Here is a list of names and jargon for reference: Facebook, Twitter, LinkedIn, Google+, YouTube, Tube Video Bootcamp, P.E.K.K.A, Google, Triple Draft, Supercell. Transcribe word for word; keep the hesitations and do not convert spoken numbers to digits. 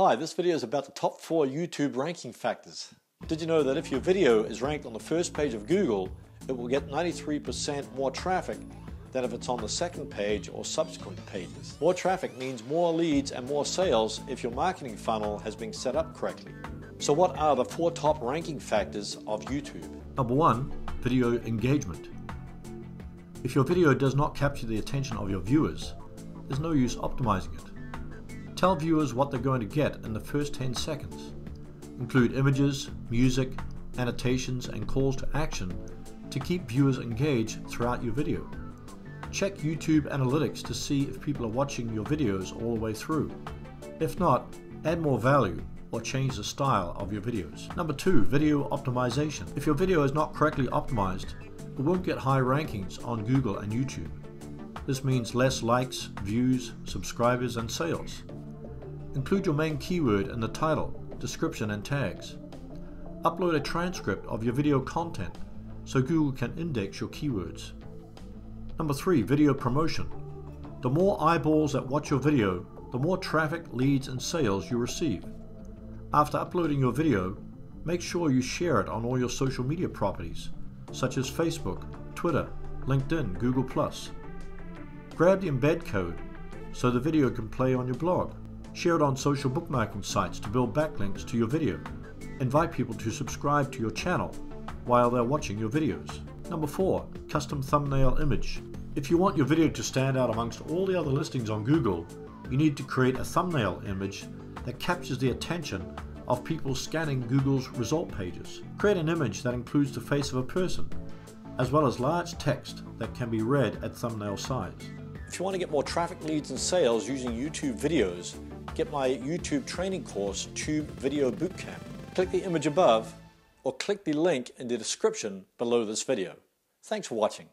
Hi, this video is about the top four YouTube ranking factors. Did you know that if your video is ranked on the first page of Google, it will get ninety-three percent more traffic than if it's on the second page or subsequent pages? More traffic means more leads and more sales if your marketing funnel has been set up correctly. So what are the four top ranking factors of YouTube? Number one, video engagement. If your video does not capture the attention of your viewers, there's no use optimizing it. Tell viewers what they're going to get in the first ten seconds. Include images, music, annotations, and calls to action to keep viewers engaged throughout your video. Check YouTube analytics to see if people are watching your videos all the way through. If not, add more value or change the style of your videos. Number two, video optimization. If your video is not correctly optimized, it won't get high rankings on Google and YouTube. This means less likes, views, subscribers, and sales. Include your main keyword in the title, description, and tags. Upload a transcript of your video content so Google can index your keywords. Number three, video promotion. The more eyeballs that watch your video, the more traffic, leads, and sales you receive. After uploading your video, make sure you share it on all your social media properties, such as Facebook, Twitter, LinkedIn, Google plus. Grab the embed code so the video can play on your blog. Share it on social bookmarking sites to build backlinks to your video. Invite people to subscribe to your channel while they're watching your videos. Number four, custom thumbnail image. If you want your video to stand out amongst all the other listings on Google, you need to create a thumbnail image that captures the attention of people scanning Google's result pages. Create an image that includes the face of a person, as well as large text that can be read at thumbnail size. If you want to get more traffic, leads, and sales using YouTube videos, get my YouTube training course, Tube Video Bootcamp. Click the image above or click the link in the description below this video. Thanks for watching.